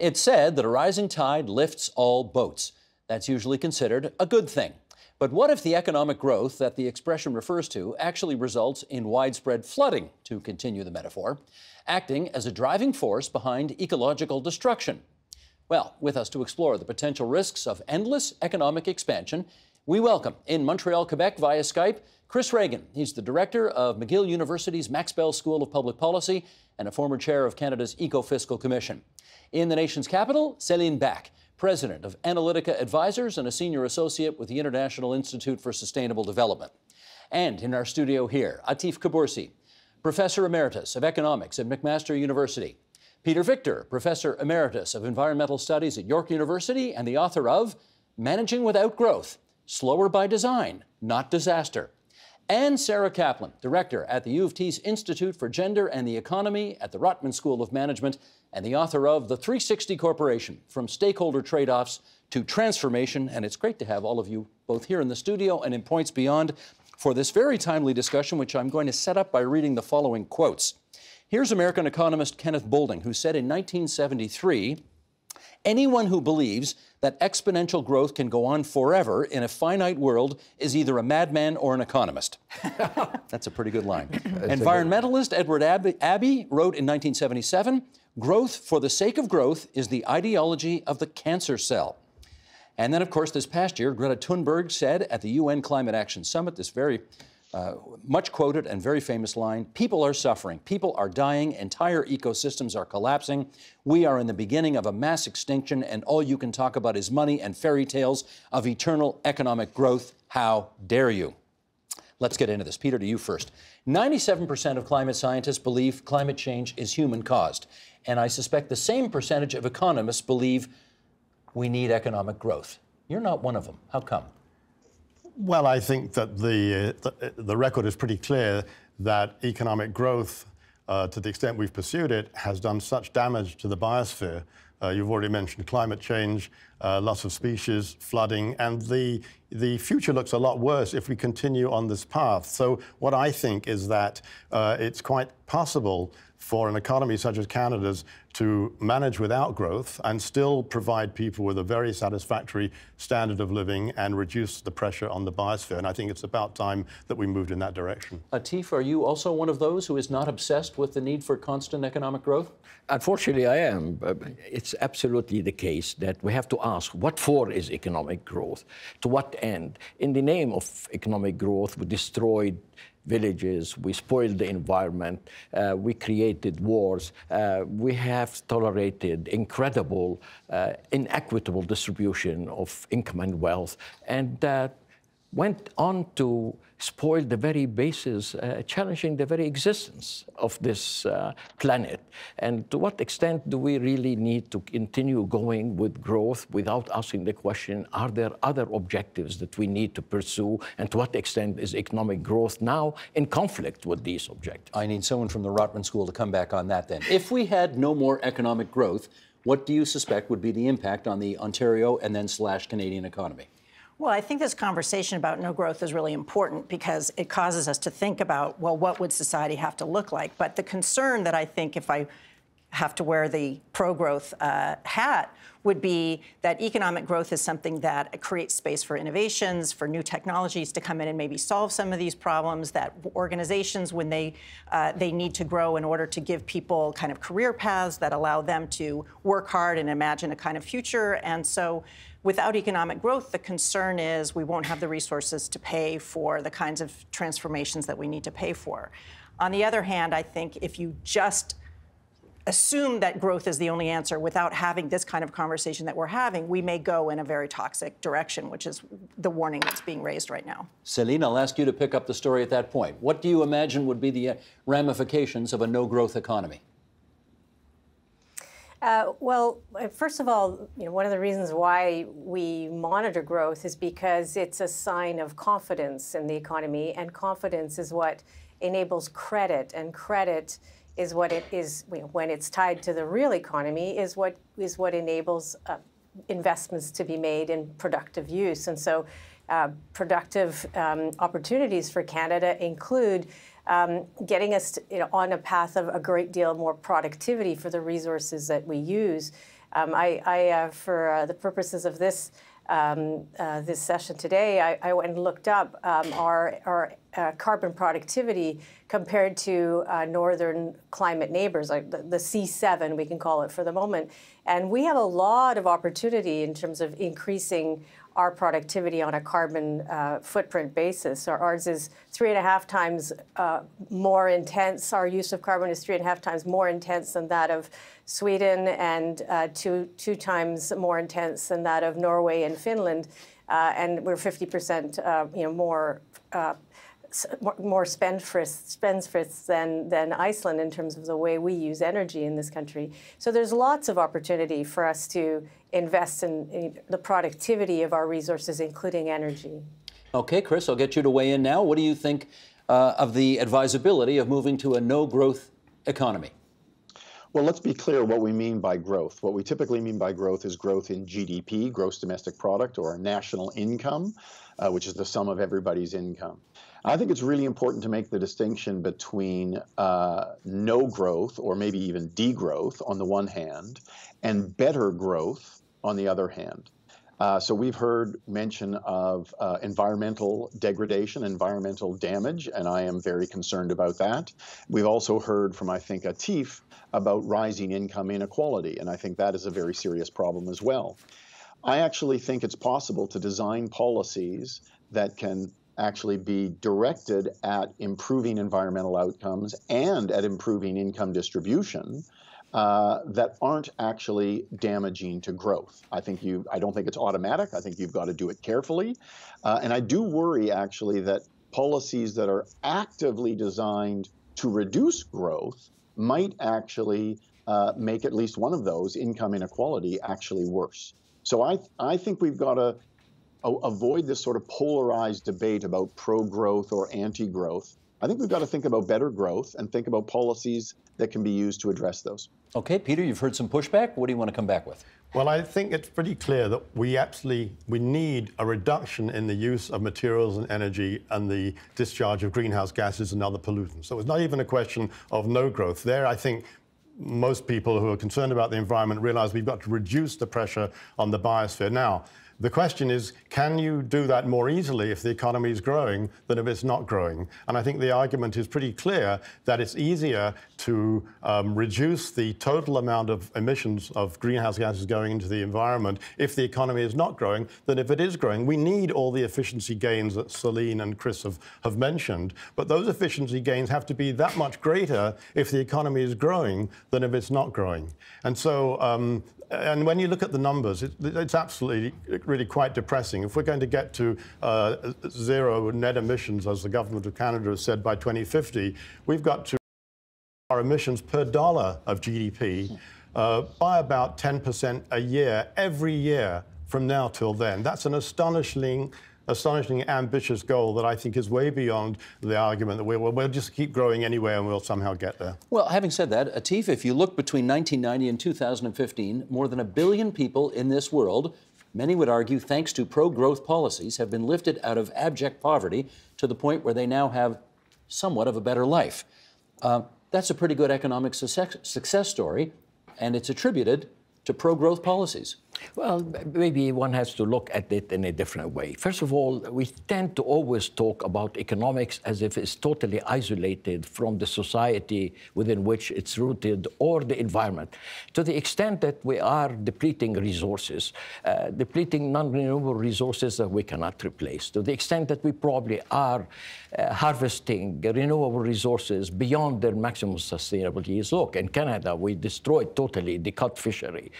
It's said that a rising tide lifts all boats. That's usually considered a good thing. But what if the economic growth that the expression refers to actually results in widespread flooding, to continue the metaphor, acting as a driving force behind ecological destruction? Well, with us to explore the potential risks of endless economic expansion, we welcome, in Montreal, Quebec, via Skype, Chris Ragan. He's the director of McGill University's Max Bell School of Public Policy and a former chair of Canada's Eco-Fiscal Commission. In the nation's capital, Celine Bak, president of Analytica Advisors and a senior associate with the International Institute for Sustainable Development. And in our studio here, Atif Kubursi, professor emeritus of economics at McMaster University. Peter Victor, professor emeritus of environmental studies at York University and the author of Managing Without Growth, Slower by Design, Not Disaster. And Sarah Kaplan, director at the U of T's Institute for Gender and the Economy at the Rotman School of Management and the author of The 360 Corporation, From Stakeholder Trade-Offs to Transformation. And it's great to have all of you both here in the studio and in Points Beyond for this very timely discussion, which I'm going to set up by reading the following quotes. Here's American economist Kenneth Boulding, who said in 1973, "Anyone who believes that exponential growth can go on forever in a finite world is either a madman or an economist." That's a pretty good line. Environmentalist Edward Abbey wrote in 1977, "Growth for the sake of growth is the ideology of the cancer cell." And then, of course, this past year, Greta Thunberg said at the UN Climate Action Summit this very much quoted and very famous line, "People are suffering, people are dying, entire ecosystems are collapsing. We are in the beginning of a mass extinction, and all you can talk about is money and fairy tales of eternal economic growth. How dare you?" Let's get into this. Peter, to you first. 97% of climate scientists believe climate change is human-caused, and I suspect the same percentage of economists believe we need economic growth. You're not one of them. How come? Well, I think that the record is pretty clear that economic growth, to the extent we've pursued it, has done such damage to the biosphere. You've already mentioned climate change, loss of species, flooding, and the future looks a lot worse if we continue on this path. So what I think is that it's quite possible for an economy such as Canada's to manage without growth and still provide people with a very satisfactory standard of living and reduce the pressure on the biosphere. And I think it's about time that we moved in that direction. Atif, are you also one of those who is not obsessed with the need for constant economic growth? Unfortunately, I am. It's absolutely the case that we have to ask, what for is economic growth? To what end? In the name of economic growth, we destroyed villages, we spoiled the environment, we created wars, we have tolerated incredible, inequitable distribution of income and wealth, and went on to spoil the very basis, challenging the very existence of this planet. And to what extent do we really need to continue going with growth without asking the question, are there other objectives that we need to pursue? And to what extent is economic growth now in conflict with these objectives? I need someone from the Rotman School to come back on that then. If we had no more economic growth, what do you suspect would be the impact on the Ontario and then / Canadian economy? Well, I think this conversation about no growth is really important because it causes us to think about, well, what would society have to look like? But the concern that I think, if I have to wear the pro-growth hat, would be that economic growth is something that creates space for innovations, for new technologies to come in and maybe solve some of these problems, that organizations, when they need to grow in order to give people kind of career paths that allow them to work hard and imagine a kind of future. And so without economic growth, the concern is we won't have the resources to pay for the kinds of transformations that we need to pay for. On the other hand, I think if you just assume that growth is the only answer without having this kind of conversation that we're having, we may go in a very toxic direction, which is the warning that's being raised right now. Celine, I'll ask you to pick up the story at that point. What do you imagine would be the ramifications of a no-growth economy? Well, first of all, you know, one of the reasons why we monitor growth is because it's a sign of confidence in the economy, and confidence is what enables credit, and credit is what it is, you know, when it's tied to the real economy, is what enables investments to be made in productive use. And so productive opportunities for Canada include getting us, you know, on a path of a great deal more productivity for the resources that we use. For the purposes of this this session today, I went and looked up our carbon productivity compared to northern climate neighbors, like the C7, we can call it for the moment. And we have a lot of opportunity in terms of increasing our productivity on a carbon footprint basis. So ours is 3.5 times more intense. Our use of carbon is 3.5 times more intense than that of Sweden, and two times more intense than that of Norway and Finland. And we're 50% more spendthrifts than Iceland in terms of the way we use energy in this country. So there's lots of opportunity for us to invest in the productivity of our resources, including energy. Okay, Chris, I'll get you to weigh in now. What do you think of the advisability of moving to a no-growth economy? Well, let's be clear what we mean by growth. What we typically mean by growth is growth in GDP, gross domestic product, or national income, which is the sum of everybody's income. I think it's really important to make the distinction between no growth, or maybe even degrowth on the one hand, and better growth on the other hand. So we've heard mention of environmental degradation, environmental damage, and I am very concerned about that. We've also heard from, I think, Atif about rising income inequality, and I think that is a very serious problem as well. I actually think it's possible to design policies that can actually be directed at improving environmental outcomes and at improving income distribution that aren't actually damaging to growth. I don't think it's automatic. I think you've got to do it carefully. And I do worry actually that policies that are actively designed to reduce growth might actually make at least one of those, income inequality, actually worse. So I think we've got to avoid this sort of polarized debate about pro-growth or anti-growth. I think we've got to think about better growth and think about policies that can be used to address those. Okay, Peter, you've heard some pushback. What do you want to come back with? Well, I think it's pretty clear that we need a reduction in the use of materials and energy and the discharge of greenhouse gases and other pollutants. So it's not even a question of no growth. There, I think, most people who are concerned about the environment realize we've got to reduce the pressure on the biosphere. Now, the question is, can you do that more easily if the economy is growing than if it's not growing? And I think the argument is pretty clear that it's easier to reduce the total amount of emissions of greenhouse gases going into the environment if the economy is not growing than if it is growing. We need all the efficiency gains that Celine and Chris have mentioned, but those efficiency gains have to be that much greater if the economy is growing than if it's not growing. And so, and when you look at the numbers, it's absolutely really quite depressing. If we're going to get to zero net emissions, as the government of Canada has said, by 2050, we've got to reduce our emissions per dollar of GDP by about 10% a year, every year from now till then. That's an astonishingly ambitious goal that I think is way beyond the argument that we'll just keep growing anyway and we'll somehow get there. Well, having said that, Atif, if you look between 1990 and 2015, more than 1 billion people in this world, many would argue thanks to pro-growth policies, have been lifted out of abject poverty to the point where they now have somewhat of a better life. That's a pretty good economic success story, and it's attributed to pro-growth policies. Well, maybe one has to look at it in a different way. First of all, we tend to always talk about economics as if it's totally isolated from the society within which it's rooted or the environment. To the extent that we are depleting resources, depleting non-renewable resources that we cannot replace, to the extent that we probably are harvesting renewable resources beyond their maximum sustainable use. Look, in Canada, we destroyed totally the cod fishery.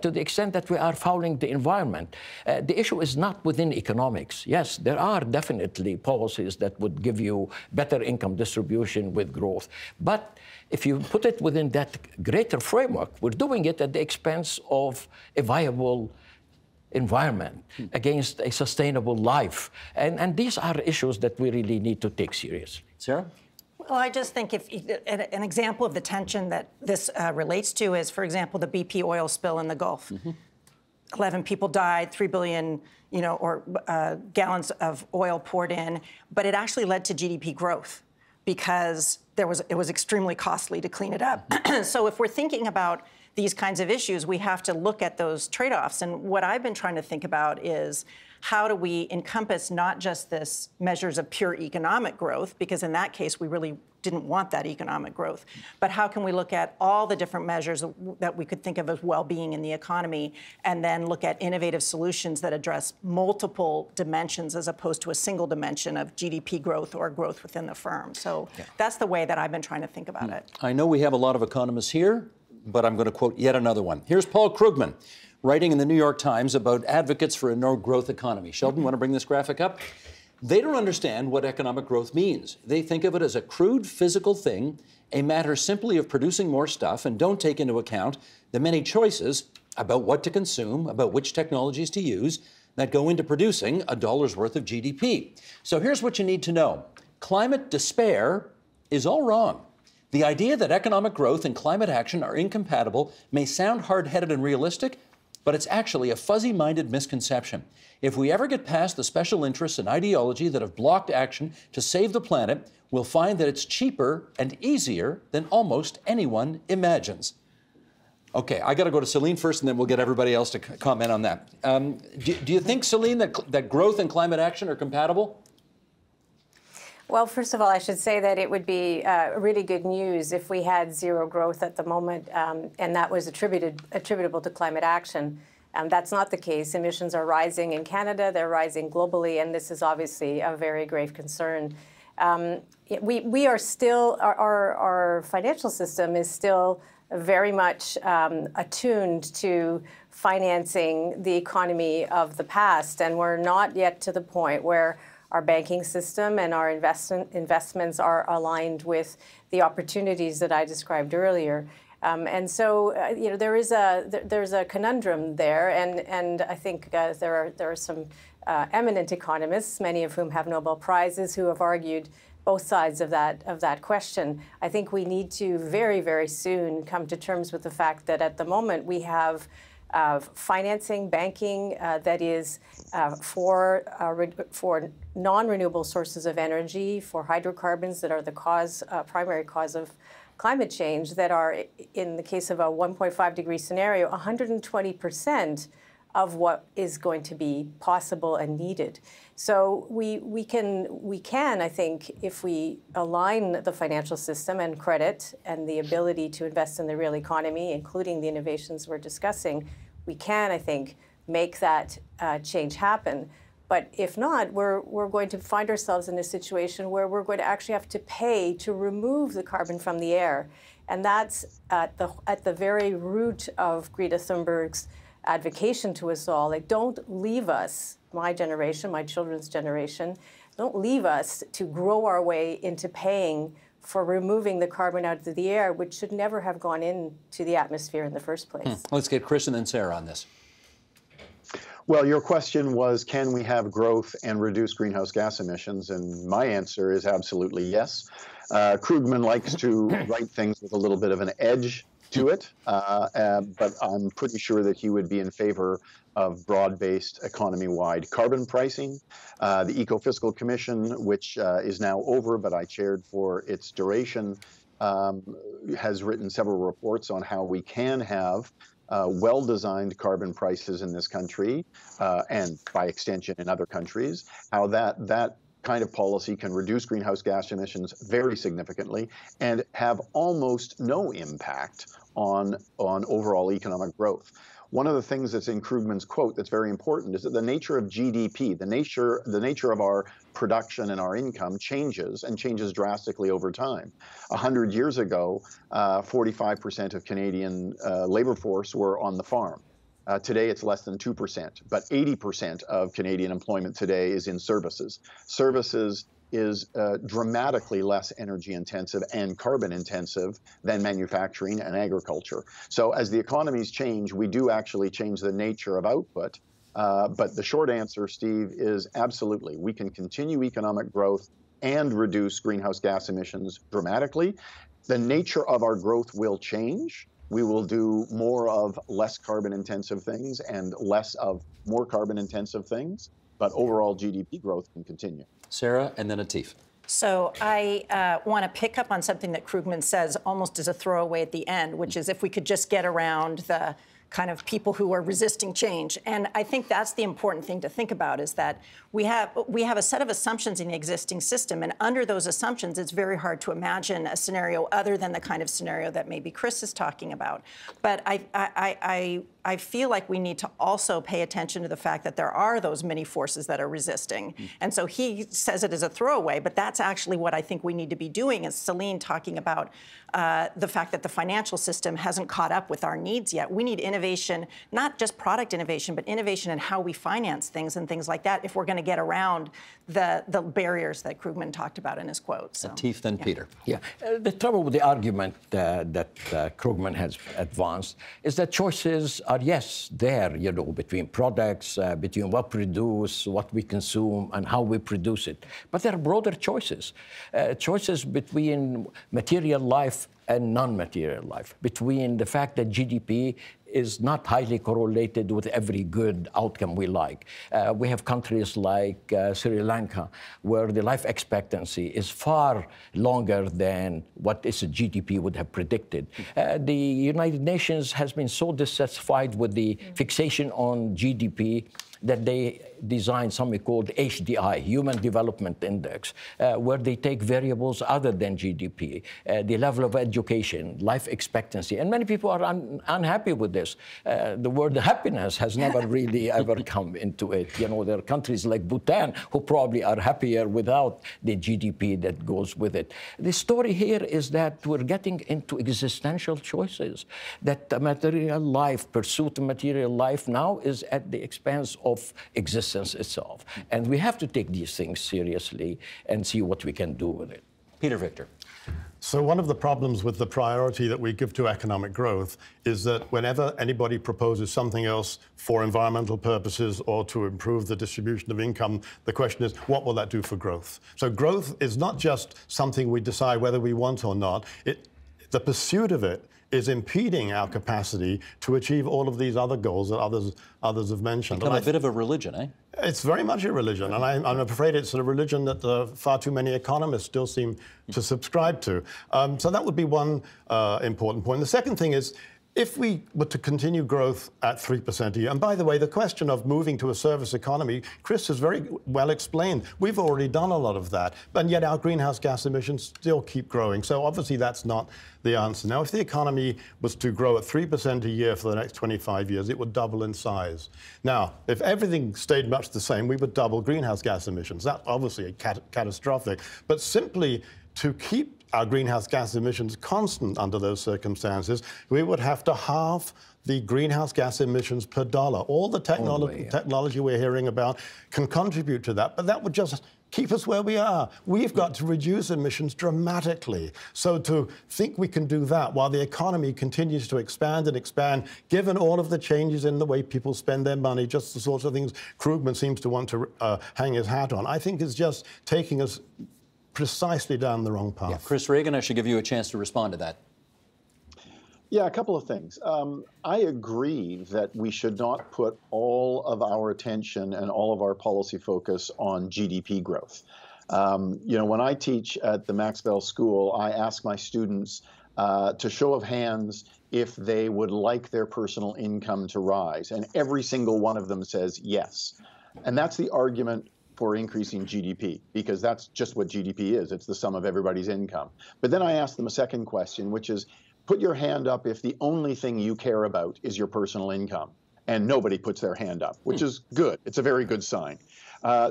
To the extent that we are fouling the environment. The issue is not within economics. Yes, there are definitely policies that would give you better income distribution with growth. But if you put it within that greater framework, we're doing it at the expense of a viable environment against a sustainable life. And these are issues that we really need to take seriously. Sarah? Well, I just think if an example of the tension that this relates to is, for example, the BP oil spill in the Gulf. 11 people died, 3 billion, gallons of oil poured in, but it actually led to GDP growth because it was extremely costly to clean it up. So if we're thinking about these kinds of issues, we have to look at those trade-offs. And what I've been trying to think about is, how do we encompass not just this measures of pure economic growth, because in that case, we really didn't want that economic growth, but how can we look at all the different measures that we could think of as well-being in the economy, and then look at innovative solutions that address multiple dimensions as opposed to a single dimension of GDP growth or growth within the firm. So that's the way that I've been trying to think about it. I know we have a lot of economists here, but I'm going to quote yet another one. Here's Paul Krugman, writing in the New York Times about advocates for a no-growth economy. Sheldon, want to bring this graphic up? They don't understand what economic growth means. They think of it as a crude physical thing, a matter simply of producing more stuff, and don't take into account the many choices about what to consume, about which technologies to use, that go into producing a dollar's worth of GDP. So here's what you need to know. Climate despair is all wrong. The idea that economic growth and climate action are incompatible may sound hard-headed and realistic, but it's actually a fuzzy-minded misconception. If we ever get past the special interests and ideology that have blocked action to save the planet, we'll find that it's cheaper and easier than almost anyone imagines. Okay, I got to go to Celine first, and then we'll get everybody else to comment on that. Do you think, Celine, that growth and climate action are compatible? Well, first of all, I should say that it would be really good news if we had zero growth at the moment, and that was attributable to climate action. That's not the case. Emissions are rising in Canada, they're rising globally, and this is obviously a very grave concern. We are still, our financial system is still very much attuned to financing the economy of the past, and we're not yet to the point where our banking system and our investments are aligned with the opportunities that I described earlier. And so, you know, there is there's a conundrum there, and I think there are some eminent economists, many of whom have Nobel Prizes, who have argued both sides of that question. I think we need to very, very soon come to terms with the fact that at the moment we have financing, banking that is for non-renewable sources of energy, for hydrocarbons that are the cause, primary cause of climate change, that are, in the case of a 1.5-degree scenario, 120% of what is going to be possible and needed. So we can, I think, if we align the financial system and credit and the ability to invest in the real economy, including the innovations we're discussing, we can, I think, make that change happen. But if not, we're going to find ourselves in a situation where we're going to actually have to pay to remove the carbon from the air. And that's at the very root of Greta Thunberg's advocation to us all, like, don't leave us, my generation, my children's generation, don't leave us to grow our way into paying for removing the carbon out of the air, which should never have gone into the atmosphere in the first place. Let's get Chris and then Sarah on this. Well, your question was, can we have growth and reduce greenhouse gas emissions? And my answer is absolutely yes. Krugman likes to write things with a little bit of an edge to it, but I'm pretty sure that he would be in favor of broad-based, economy-wide carbon pricing. The Eco-Fiscal Commission, which is now over, but I chaired for its duration, has written several reports on how we can have well-designed carbon prices in this country, and by extension in other countries, how that kind of policy can reduce greenhouse gas emissions very significantly and have almost no impact on overall economic growth. One of the things that's in Krugman's quote that's very important is that the nature of GDP, the nature of our production and our income changes, and changes drastically over time. 100 years ago, 45% of Canadian labor force were on the farm. Today, it's less than 2%, but 80% of Canadian employment today is in services. Services is dramatically less energy intensive and carbon intensive than manufacturing and agriculture. So as the economies change, we do actually change the nature of output. But the short answer, Steve, is absolutely. We can continue economic growth and reduce greenhouse gas emissions dramatically. The nature of our growth will change. We will do more of less carbon-intensive things and less of more carbon-intensive things, but overall GDP growth can continue. Sarah, and then Atif. So I want to pick up on something that Krugman says almost as a throwaway at the end, which is if we could just get around the kind of people who are resisting change. And I think that's the important thing to think about, is that we have a set of assumptions in the existing system, and under those assumptions, it's very hard to imagine a scenario other than the kind of scenario that maybe Chris is talking about. But I feel like we need to also pay attention to the fact that there are those many forces that are resisting. And so he says it as a throwaway, but that's actually what I think we need to be doing, is Celine talking about the fact that the financial system hasn't caught up with our needs yet. We need innovation, not just product innovation, but innovation in how we finance things and things like that, if we're going to get around the barriers that Krugman talked about in his quote. So, Atif, then yeah. Peter. Yeah. The trouble with the argument that Krugman has advanced is that choices are, yes, there, you know, between products, between what we produce, what we consume, and how we produce it. But there are broader choices, choices between material life and non-material life, between the fact that GDP is not highly correlated with every good outcome we like. We have countries like Sri Lanka, where the life expectancy is far longer than what its GDP would have predicted. The United Nations has been so dissatisfied with the fixation on GDP that they designed something called HDI, Human Development Index, where they take variables other than GDP, the level of education, life expectancy. And many people are unhappy with this. The word happiness has never really ever come into it. You know, there are countries like Bhutan who probably are happier without the GDP that goes with it. The story here is that we're getting into existential choices, that material life, pursuit of material life now is at the expense of existence itself. And we have to take these things seriously and see what we can do with it. Peter Victor. So one of the problems with the priority that we give to economic growth is that whenever anybody proposes something else for environmental purposes or to improve the distribution of income, the question is, what will that do for growth? So growth is not just something we decide whether we want or not. The pursuit of it is impeding our capacity to achieve all of these other goals that others have mentioned. It's become a bit of a religion, eh? It's very much a religion, and I'm afraid it's a religion that far too many economists still seem to subscribe to. So that would be one important point. The second thing is, if we were to continue growth at 3% a year, and by the way, the question of moving to a service economy, Chris has very well explained. We've already done a lot of that, and yet our greenhouse gas emissions still keep growing. So obviously that's not the answer. Now, if the economy was to grow at 3% a year for the next 25 years, it would double in size. Now, if everything stayed much the same, we would double greenhouse gas emissions. That's obviously catastrophic, but simply to keep our greenhouse gas emissions constant under those circumstances, we would have to halve the greenhouse gas emissions per dollar. All the technology we're hearing about can contribute to that, but that would just keep us where we are. We've got to reduce emissions dramatically. So to think we can do that while the economy continues to expand and expand, given all of the changes in the way people spend their money, just the sorts of things Krugman seems to want to hang his hat on, I think is just taking us precisely down the wrong path. Yeah. Chris Ragan, I should give you a chance to respond to that. Yeah, a couple of things. I agree that we should not put all of our attention and all of our policy focus on GDP growth. You know, when I teach at the Max Bell School, I ask my students to show of hands if they would like their personal income to rise. And every single one of them says yes. And that's the argument for increasing GDP, because that's just what GDP is. It's the sum of everybody's income. But then I asked them a second question, which is, put your hand up if the only thing you care about is your personal income. And nobody puts their hand up, which is good. It's a very good sign.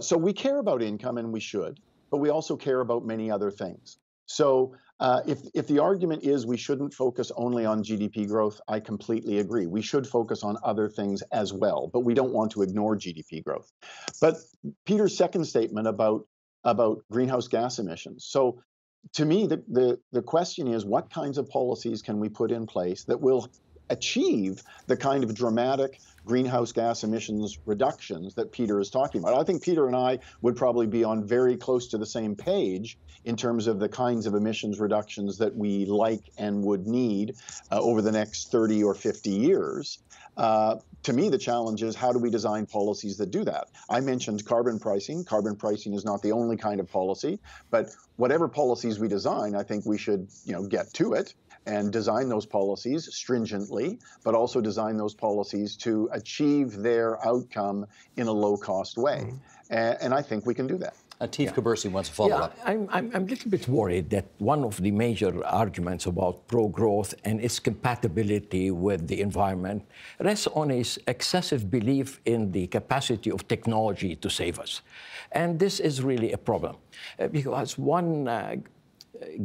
So we care about income, and we should, but we also care about many other things. So if the argument is we shouldn't focus only on GDP growth, I completely agree. We should focus on other things as well, but we don't want to ignore GDP growth. But Peter's second statement about greenhouse gas emissions. So to me, the question is, what kinds of policies can we put in place that will achieve the kind of dramatic greenhouse gas emissions reductions that Peter is talking about. I think Peter and I would probably be on very close to the same page in terms of the kinds of emissions reductions that we like and would need over the next 30 or 50 years. To me, the challenge is how do we design policies that do that? I mentioned carbon pricing. Carbon pricing is not the only kind of policy, but whatever policies we design, I think we should, get to it and design those policies stringently, but also design those policies to achieve their outcome in a low-cost way. Mm-hmm. And I think we can do that. Atif Kubursi wants to follow up. I'm a little bit worried that one of the major arguments about pro-growth and its compatibility with the environment rests on its excessive belief in the capacity of technology to save us. And this is really a problem, because one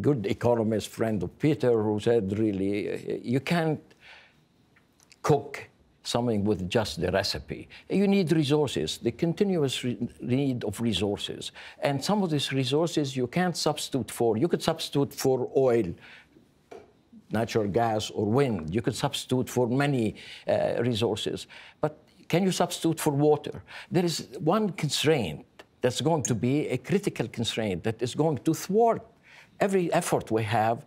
good economist friend of Peter who said, really, you can't cook something with just the recipe. You need resources, the continuous need of resources. And some of these resources you can't substitute for. You could substitute for oil, natural gas, or wind. You could substitute for many resources. But can you substitute for water? There is one constraint that's going to be a critical constraint that is going to thwart every effort we have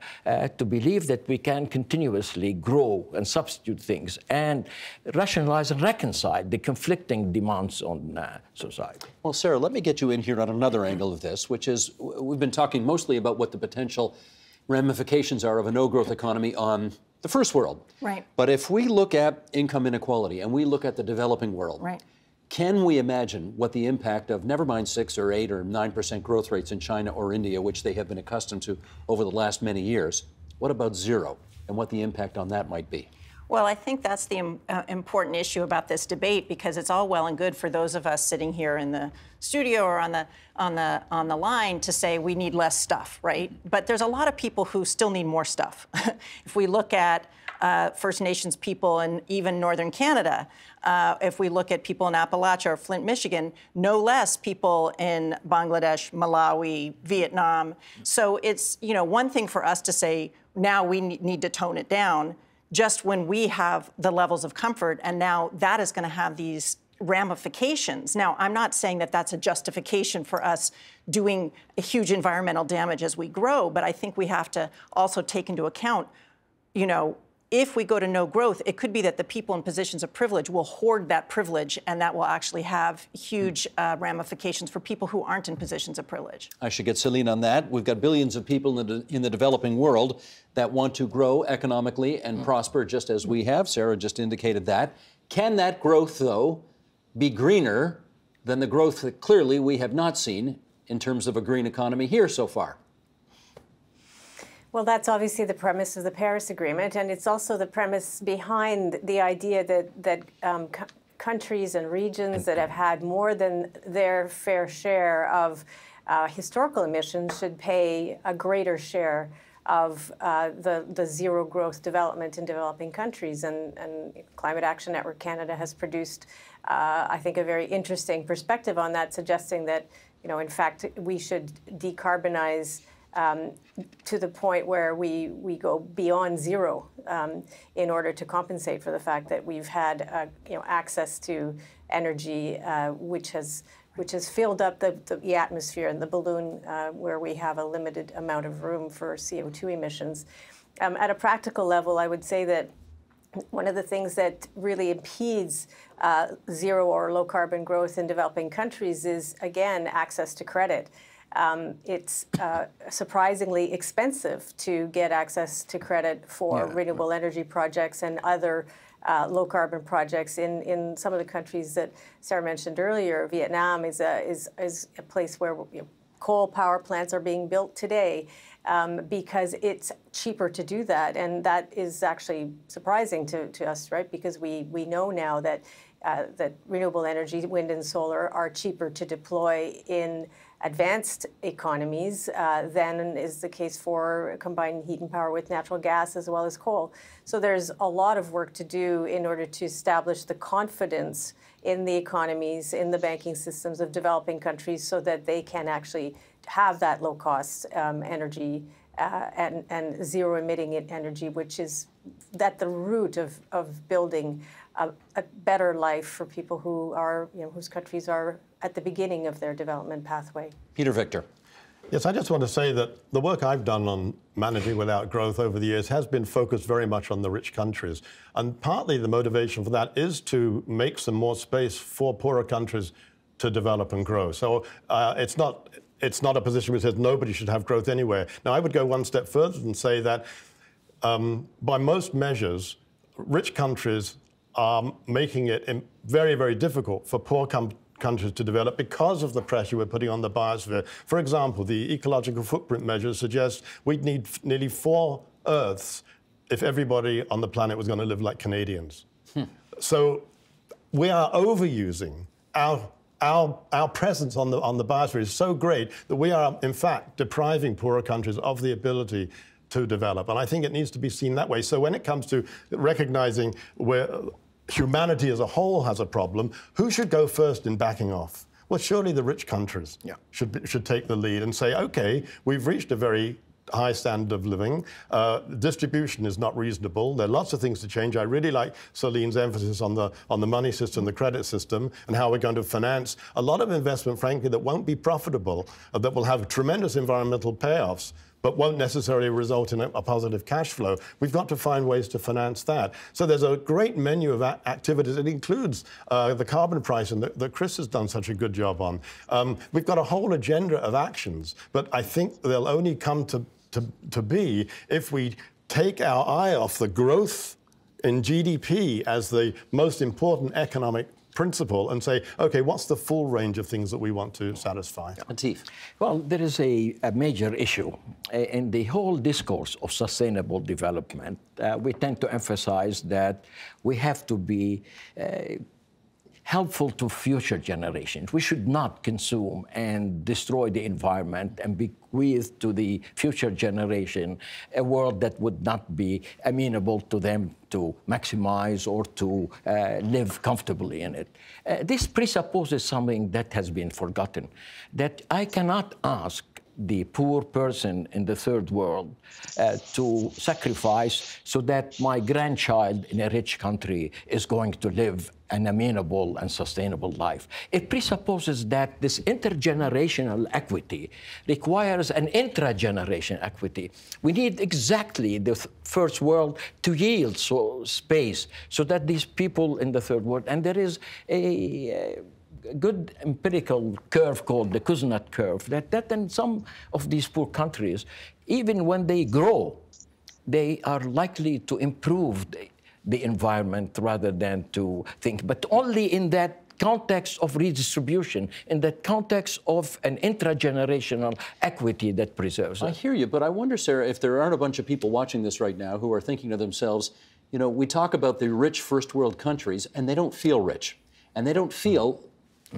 to believe that we can continuously grow and substitute things and rationalize and reconcile the conflicting demands on society. Well, Sarah, let me get you in here on another angle of this, which is we've been talking mostly about what the potential ramifications are of a no-growth economy on the first world. Right. But if we look at income inequality and we look at the developing world, right, can we imagine what the impact of, never mind 6 or 8 or 9% growth rates in China or India, which they have been accustomed to over the last many years? What about zero, and what the impact on that might be? Well, I think that's the important issue about this debate, because it's all well and good for those of us sitting here in the studio or on the line to say we need less stuff, right? But there's a lot of people who still need more stuff. If we look at First Nations people and even northern Canada, if we look at people in Appalachia or Flint, Michigan, no less people in Bangladesh, Malawi, Vietnam. So it's, one thing for us to say, now we need to tone it down just when we have the levels of comfort, and now that is going to have these ramifications. Now, I'm not saying that that's a justification for us doing a huge environmental damage as we grow, but I think we have to also take into account, if we go to no growth, it could be that the people in positions of privilege will hoard that privilege, and that will actually have huge ramifications for people who aren't in positions of privilege. I should get Celine on that. We've got billions of people in the developing world that want to grow economically and prosper just as we have. Sarah just indicated that. Can that growth, though, be greener than the growth that clearly we have not seen in terms of a green economy here so far? Well, that's obviously the premise of the Paris Agreement, and it's also the premise behind the idea that countries and regions that have had more than their fair share of historical emissions should pay a greater share of the zero growth development in developing countries. And Climate Action Network Canada has produced, I think, a very interesting perspective on that, suggesting that, in fact, we should decarbonize to the point where we go beyond zero in order to compensate for the fact that we've had access to energy which has filled up the atmosphere and the balloon where we have a limited amount of room for CO2 emissions. At a practical level, I would say that one of the things that really impedes zero or low carbon growth in developing countries is, again, access to credit. It's surprisingly expensive to get access to credit for renewable energy projects and other low-carbon projects in some of the countries that Sarah mentioned earlier. Vietnam is a place where coal power plants are being built today because it's cheaper to do that. And that is actually surprising to us, right, because we know now that renewable energy, wind and solar, are cheaper to deploy in advanced economies than is the case for combining heat and power with natural gas as well as coal. So there's a lot of work to do in order to establish the confidence in the economies, in the banking systems of developing countries, so that they can actually have that low-cost energy and zero-emitting energy, which is at the root of building a better life for people who are, you know, whose countries are at the beginning of their development pathway. Peter Victor. Yes, I just want to say that the work I've done on Managing Without Growth over the years has been focused very much on the rich countries. And partly the motivation for that is to make some more space for poorer countries to develop and grow. So it's not a position which says nobody should have growth anywhere. Now, I would go one step further and say that by most measures, rich countries are making it very, very difficult for poor countries to develop because of the pressure we're putting on the biosphere. For example, the ecological footprint measures suggest we'd need nearly 4 Earths if everybody on the planet was going to live like Canadians. So we are overusing our presence on the biosphere is so great that we are, in fact, depriving poorer countries of the ability to develop. And I think it needs to be seen that way. So when it comes to recognizing where humanity as a whole has a problem, who should go first in backing off? Well, surely the rich countries should take the lead and say, okay, we've reached a very high standard of living. Distribution is not reasonable. There are lots of things to change. I really like Celine's emphasis on the money system, the credit system, and how we're going to finance a lot of investment, frankly, that won't be profitable, that will have tremendous environmental payoffs, but won't necessarily result in a positive cash flow. We've got to find ways to finance that. So there's a great menu of activities. It includes the carbon pricing that Chris has done such a good job on. We've got a whole agenda of actions, but I think they'll only come to be if we take our eye off the growth in GDP as the most important economic principle and say, okay, what's the full range of things that we want to satisfy? Atif. Well, there is a major issue in the whole discourse of sustainable development. We tend to emphasize that we have to be helpful to future generations. We should not consume and destroy the environment and bequeath to the future generation a world that would not be amenable to them to maximize or to live comfortably in it. This presupposes something that has been forgotten, that I cannot ask the poor person in the third world to sacrifice so that my grandchild in a rich country is going to live an amenable and sustainable life. It presupposes that this intergenerational equity requires an intra-generation equity. We need exactly the first world to yield space so that these people in the third world, and there is a good empirical curve called the Kuznets curve, that in some of these poor countries, even when they grow, they are likely to improve the environment rather than to think, but only in that context of redistribution, in that context of an intra-generational equity that preserves it. I hear you, but I wonder, Sarah, if there aren't a bunch of people watching this right now who are thinking to themselves, you know, we talk about the rich first world countries and they don't feel rich, and they don't feel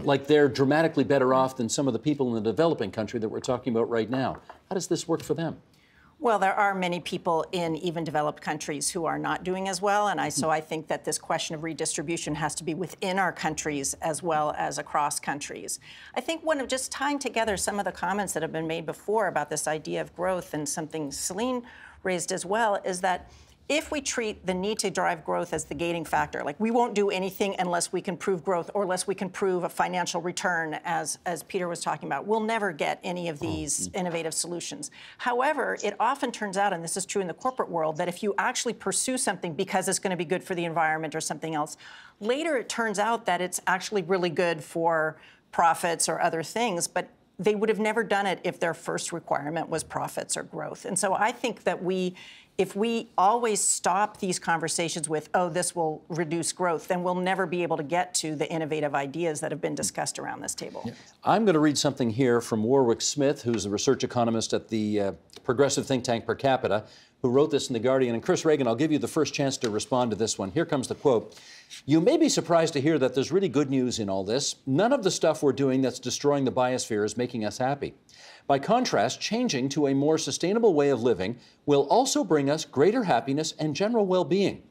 like they're dramatically better off than some of the people in the developing country that we're talking about right now. How does this work for them? Well, there are many people in even developed countries who are not doing as well, and so I think that this question of redistribution has to be within our countries as well as across countries. I think one of just tying together some of the comments that have been made before about this idea of growth and something Celine raised as well is that if we treat the need to drive growth as the gating factor, like we won't do anything unless we can prove growth or unless we can prove a financial return, as Peter was talking about, we'll never get any of these innovative solutions. However, it often turns out, and this is true in the corporate world, that if you actually pursue something because it's going to be good for the environment or something else, later it turns out that it's actually really good for profits or other things, but they would have never done it if their first requirement was profits or growth. And so I think that if we always stop these conversations with, oh, this will reduce growth, then we'll never be able to get to the innovative ideas that have been discussed around this table. Yeah. I'm going to read something here from Warwick Smith, who's a research economist at the progressive think tank Per Capita, who wrote this in The Guardian. And Chris Ragan, I'll give you the first chance to respond to this one. Here comes the quote. You may be surprised to hear that there's really good news in all this. None of the stuff we're doing that's destroying the biosphere is making us happy. By contrast, changing to a more sustainable way of living will also bring us greater happiness and general well-being.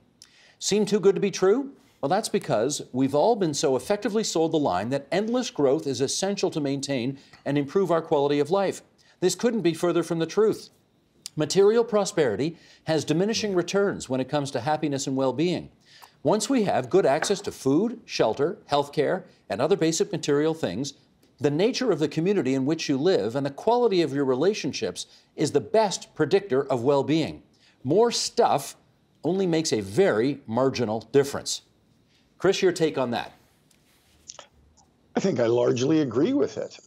Seem too good to be true? Well, that's because we've all been so effectively sold the line that endless growth is essential to maintain and improve our quality of life. This couldn't be further from the truth. Material prosperity has diminishing returns when it comes to happiness and well-being. Once we have good access to food, shelter, health care, and other basic material things, the nature of the community in which you live and the quality of your relationships is the best predictor of well-being. More stuff only makes a very marginal difference. Chris, your take on that? I think I largely agree with it.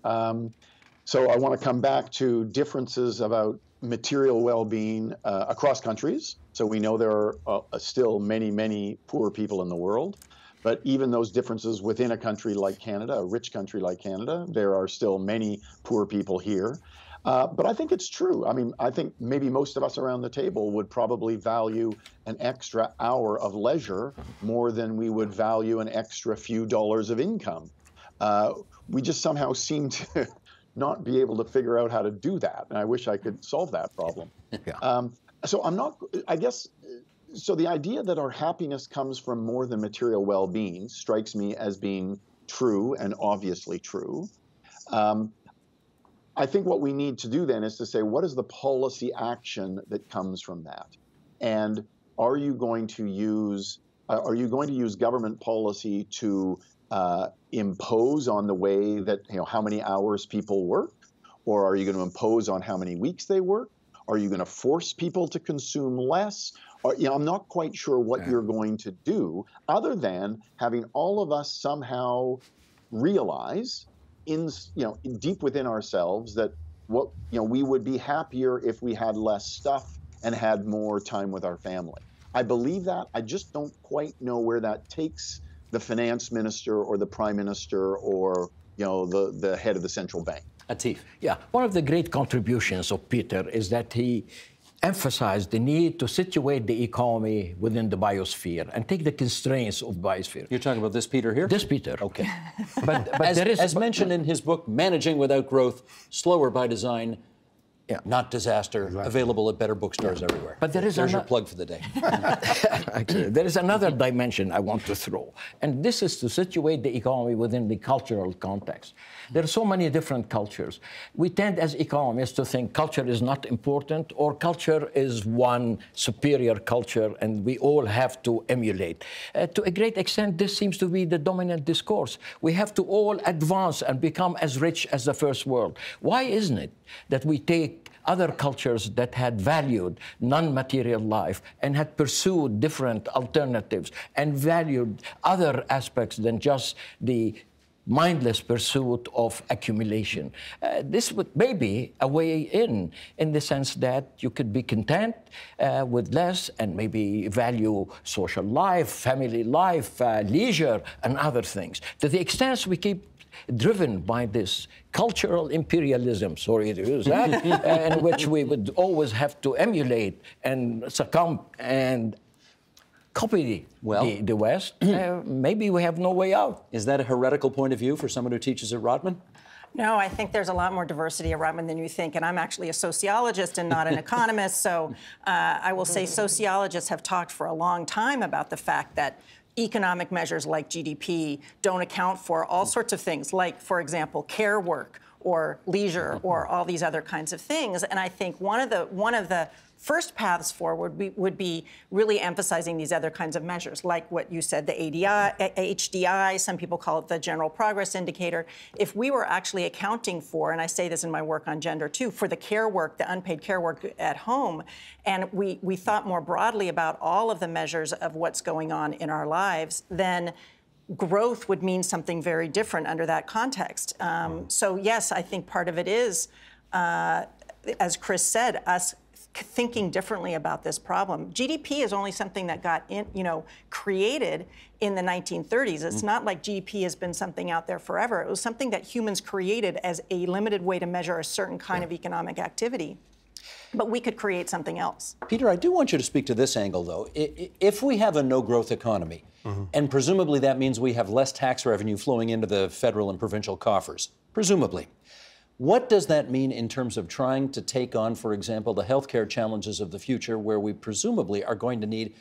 So I want to come back to differences about material well-being across countries. So we know there are still many, many poor people in the world. But even those differences within a country like Canada, a rich country like Canada, there are still many poor people here. But I think it's true. I mean, I think maybe most of us around the table would probably value an extra hour of leisure more than we would value an extra few dollars of income. We just somehow seem to not be able to figure out how to do that. And I wish I could solve that problem. Yeah. So I'm not, I guess, so the idea that our happiness comes from more than material well-being strikes me as being true and obviously true. I think what we need to do then is to say, what is the policy action that comes from that? And are you going to use government policy to impose on the way that, you know, how many hours people work? Or are you going to impose on how many weeks they work? Are you going to force people to consume less? Or, you know, I'm not quite sure what you're going to do, other than having all of us somehow realize deep within ourselves that we would be happier if we had less stuff and had more time with our family. I believe that. I just don't quite know where that takes the finance minister or the prime minister or the head of the central bank. Atif. Yeah, one of the great contributions of Peter is that he emphasized the need to situate the economy within the biosphere and take the constraints of biosphere. You're talking about this Peter here? This Peter. Okay. but as mentioned in his book, Managing Without Growth, Slower by Design, Not Disaster, available at better bookstores everywhere. But there's your plug for the day. Actually, there is another dimension I want to throw, and this is to situate the economy within the cultural context. There are so many different cultures. We tend as economists to think culture is not important, or culture is one superior culture and we all have to emulate. To a great extent, this seems to be the dominant discourse. We have to all advance and become as rich as the first world. Why isn't it that we take other cultures that had valued non-material life and had pursued different alternatives and valued other aspects than just the mindless pursuit of accumulation? This would maybe a way in the sense that you could be content with less and maybe value social life, family life, leisure, and other things. To the extent we keep driven by this cultural imperialism, sorry to use that, in which we would always have to emulate and succumb and copy the West, maybe we have no way out. Is that a heretical point of view for someone who teaches at Rotman? No, I think there's a lot more diversity at Rotman than you think, and I'm actually a sociologist and not an economist, so I will say sociologists have talked for a long time about the fact that economic measures like GDP don't account for all sorts of things, like, for example, care work or leisure or all these other kinds of things. And I think one of the first paths forward would be really emphasizing these other kinds of measures, like what you said, the HDI, some people call it the general progress indicator. If we were actually accounting for, and I say this in my work on gender too, for the care work, the unpaid care work at home, and we thought more broadly about all of the measures of what's going on in our lives, then growth would mean something very different under that context. So yes, I think part of it is, as Chris said, us thinking differently about this problem. GDP is only something that got created in the 1930s. It's not like GDP has been something out there forever. It was something that humans created as a limited way to measure a certain kind of economic activity. But we could create something else. Peter, I do want you to speak to this angle, though. If we have a no-growth economy, and presumably that means we have less tax revenue flowing into the federal and provincial coffers, presumably. What does that mean in terms of trying to take on, for example, the healthcare challenges of the future, where we presumably are going to need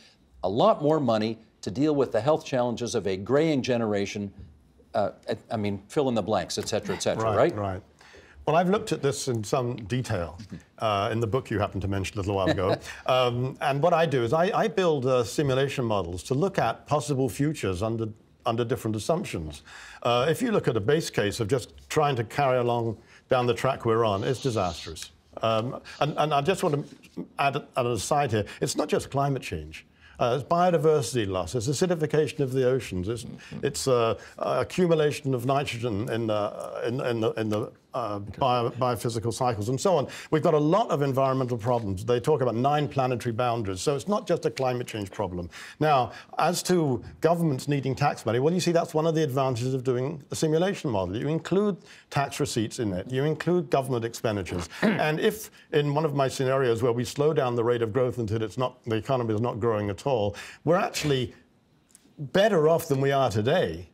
a lot more money to deal with the health challenges of a graying generation? I mean, fill in the blanks, et cetera, right? Right. Well, I've looked at this in some detail in the book you happened to mention a little while ago. And what I do is I build simulation models to look at possible futures under different assumptions. If you look at a base case of just trying to carry along down the track we're on, it's disastrous. And I just want to add an aside here. It's not just climate change. It's biodiversity loss, it's acidification of the oceans, it's accumulation of nitrogen in the biophysical cycles and so on. We've got a lot of environmental problems. They talk about 9 planetary boundaries, so it's not just a climate change problem. Now, as to governments needing tax money, well, you see, that's one of the advantages of doing a simulation model. You include tax receipts in it, you include government expenditures. And if in one of my scenarios where we slow down the rate of growth until it's not, the economy is not growing at all, we're actually better off than we are today.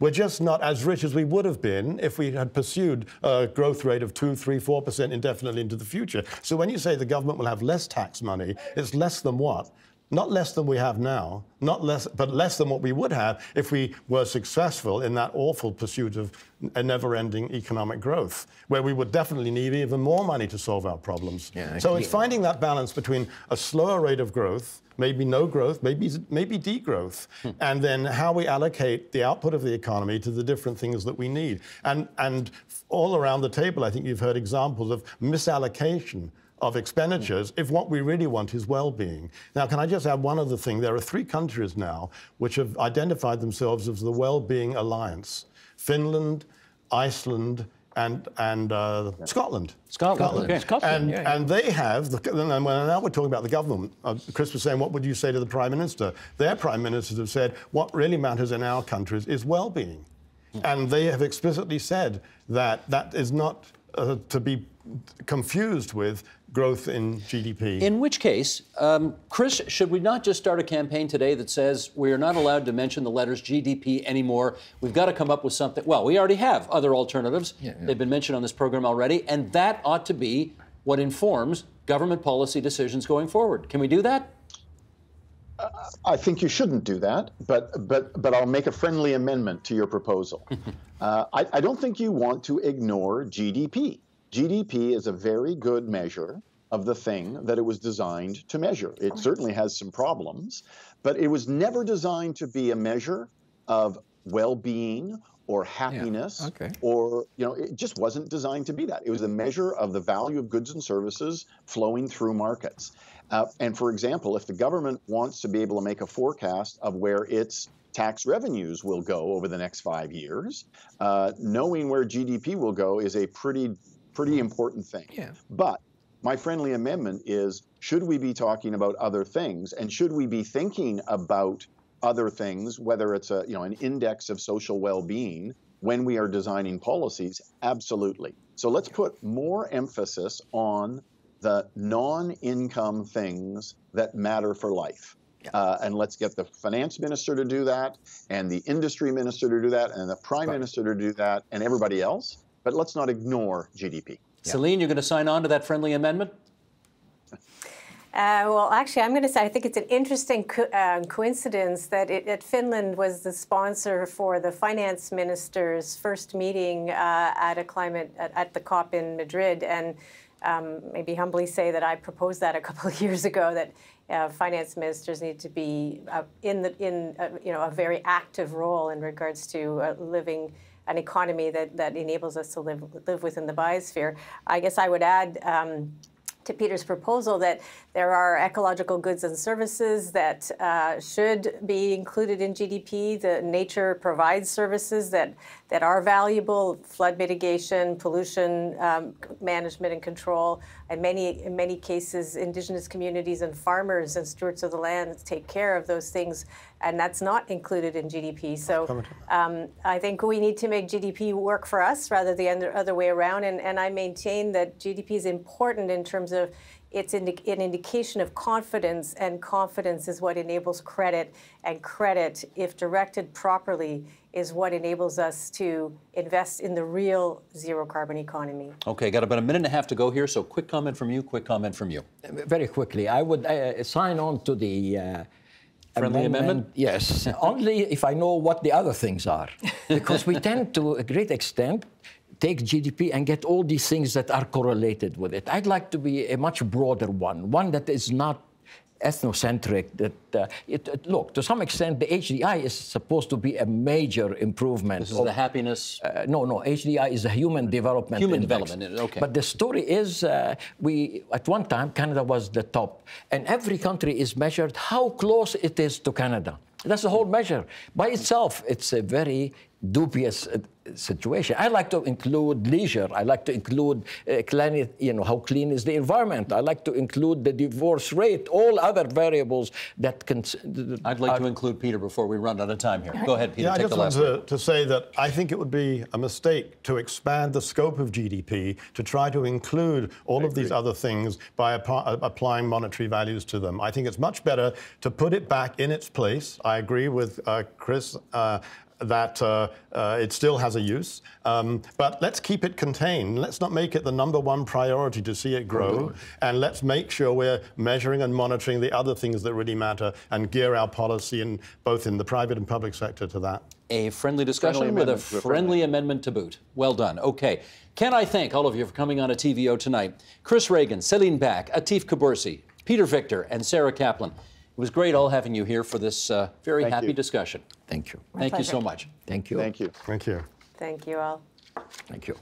We're just not as rich as we would have been if we had pursued a growth rate of 2, 3, 4% indefinitely into the future. So when you say the government will have less tax money, it's less than what? Not less than we have now, not less, but less than what we would have if we were successful in that awful pursuit of a never-ending economic growth, where we would definitely need even more money to solve our problems. Yeah, so it's finding that balance between a slower rate of growth, maybe no growth, maybe degrowth, and then how we allocate the output of the economy to the different things that we need. And all around the table, I think you've heard examples of misallocation of expenditures if what we really want is well-being. Now, can I just add one other thing? There are 3 countries now which have identified themselves as the Well-Being Alliance. Finland, Iceland, and Scotland. Scotland. Yeah, yeah. And they have, and now we're talking about the government. Chris was saying, what would you say to the Prime Minister? Their Prime Ministers have said, what really matters in our countries is well-being. And they have explicitly said that that is not to be confused with growth in GDP. In which case, Chris, should we not just start a campaign today that says we're not allowed to mention the letters GDP anymore? We've got to come up with something. Well, we already have other alternatives. Yeah, yeah. They've been mentioned on this program already, and that ought to be what informs government policy decisions going forward. Can we do that? I think you shouldn't do that, but I'll make a friendly amendment to your proposal. I don't think you want to ignore GDP. GDP is a very good measure of the thing that it was designed to measure. It certainly has some problems, but it was never designed to be a measure of well-being or happiness, yeah, okay, or, you know, it just wasn't designed to be that. It was a measure of the value of goods and services flowing through markets. And for example, if the government wants to be able to make a forecast of where its tax revenues will go over the next 5 years, knowing where GDP will go is a pretty important thing. Yeah. But my friendly amendment is, should we be talking about other things, and should we be thinking about other things, whether it's a, you know, an index of social well-being when we are designing policies? Absolutely. So let's put more emphasis on the non-income things that matter for life. Yeah. And let's get the finance minister to do that, and the industry minister to do that, and the prime minister to do that, and everybody else. But let's not ignore GDP. Yeah. Celine, you're going to sign on to that friendly amendment? Well, actually, I'm going to say I think it's an interesting coincidence that Finland was the sponsor for the finance minister's first meeting at the COP in Madrid, and maybe humbly say that I proposed that a couple of years ago, that finance ministers need to be in a very active role in regards to living an economy that enables us to live within the biosphere. I guess I would add to Peter's proposal that there are ecological goods and services that should be included in GDP. The nature provides services that are valuable: flood mitigation, pollution management and control. And in many cases, indigenous communities and farmers and stewards of the land take care of those things, and that's not included in GDP. So I think we need to make GDP work for us rather than the other way around. And I maintain that GDP is important in terms of it's an indication of confidence, and confidence is what enables credit, and credit, if directed properly, is what enables us to invest in the real zero-carbon economy. Okay, got about a minute and a half to go here, so quick comment from you, quick comment from you. Very quickly, I would sign on to the friendly amendment? Yes, only if I know what the other things are, because we tend to a great extent take GDP and get all these things that are correlated with it. I'd like to be a much broader one, one that is not ethnocentric. That look, to some extent, the HDI is supposed to be a major improvement. This is the happiness. No, HDI is a human development. Human index. Development. Okay. But the story is, we at one time Canada was the top, and every country is measured how close it is to Canada. That's the whole measure. By itself, it's a very dubious situation. I like to include leisure. I like to include clean, you know, how clean is the environment. I like to include the divorce rate, all other variables that can... I'd like to include Peter before we run out of time here. Go ahead, Peter. Yeah, I just wanted to say that I think it would be a mistake to expand the scope of GDP to try to include all of these other things by applying monetary values to them. I think it's much better to put it back in its place. I agree with Chris that it still has a use, but let's keep it contained. Let's not make it the #1 priority to see it grow, and let's make sure we're measuring and monitoring the other things that really matter and gear our policy in both in the private and public sector to that. A friendly discussion with a friendly amendment to boot. Well done. Okay. Can I thank all of you for coming on a TVO tonight? Chris Ragan, Celine Bak, Atif Kubursi, Peter Victor, and Sarah Kaplan. It was great all having you here for this very happy discussion. Thank you. Thank you so much. Thank you. Thank you. Thank you. Thank you all. Thank you.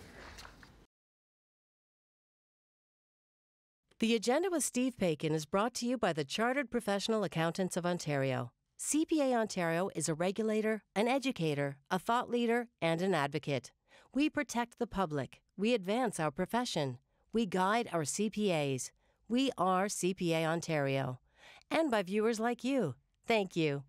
The Agenda with Steve Paikin is brought to you by the Chartered Professional Accountants of Ontario. CPA Ontario is a regulator, an educator, a thought leader, and an advocate. We protect the public. We advance our profession. We guide our CPAs. We are CPA Ontario. And by viewers like you. Thank you.